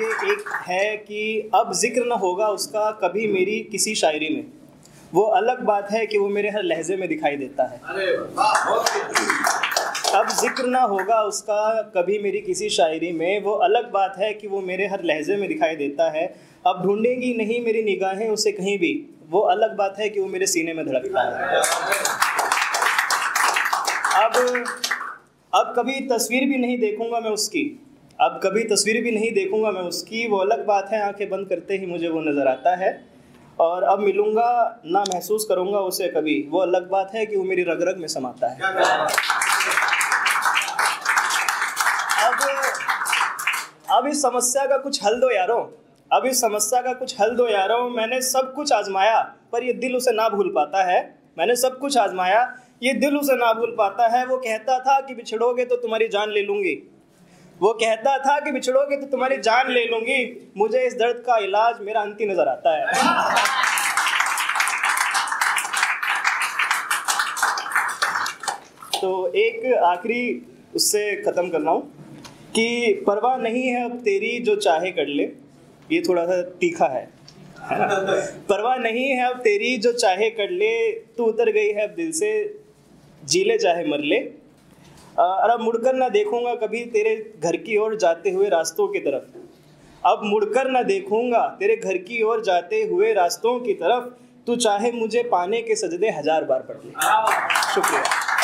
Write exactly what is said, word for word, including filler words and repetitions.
ये एक है कि अब जिक्र न होगा उसका कभी मेरी किसी शायरी में, वो अलग बात है कि वो मेरे हर लहजे में दिखाई देता है। अब जिक्र ना होगा उसका कभी मेरी किसी शायरी में, वो अलग बात है कि वो मेरे हर लहजे में दिखाई देता है। अब ढूंढेंगी नहीं मेरी निगाहें उसे कहीं भी, वो अलग बात है कि वो मेरे सीने में धड़कता है। अब अब कभी तस्वीर भी नहीं देखूंगा मैं उसकी, अब कभी तस्वीर भी नहीं देखूंगा मैं उसकी, वो अलग बात है आंखें बंद करते ही मुझे वो नज़र आता है। और अब मिलूंगा ना महसूस करूंगा उसे कभी, वो अलग बात है कि वो मेरी रग रग में समाता है। अब अब इस समस्या का कुछ हल दो यारों, अब इस समस्या का कुछ हल दो यारों, मैंने सब कुछ आजमाया पर ये दिल उसे ना भूल पाता है, मैंने सब कुछ आजमाया ये दिल उसे ना भूल पाता है। वो कहता था कि बिछड़ोगे तो तुम्हारी जान ले लूँगी, वो कहता था कि बिछड़ोगे तो तुम्हारी जान ले लूँगी, मुझे इस दर्द का इलाज मेरा अंती नज़र आता है। तो एक आखिरी उससे ख़त्म करना हूँ कि परवाह नहीं है अब तेरी जो चाहे कर ले, ये थोड़ा सा तीखा है, है ना? परवाह नहीं है अब तेरी जो चाहे कर ले, तू उतर गई है अब दिल से जी ले चाहे मर ले। अब मुड़कर ना देखूंगा कभी तेरे घर की ओर जाते हुए रास्तों की तरफ, अब मुड़कर ना देखूंगा तेरे घर की ओर जाते हुए रास्तों की तरफ, तू चाहे मुझे पाने के सजदे हजार बार पढ़ ले। शुक्रिया।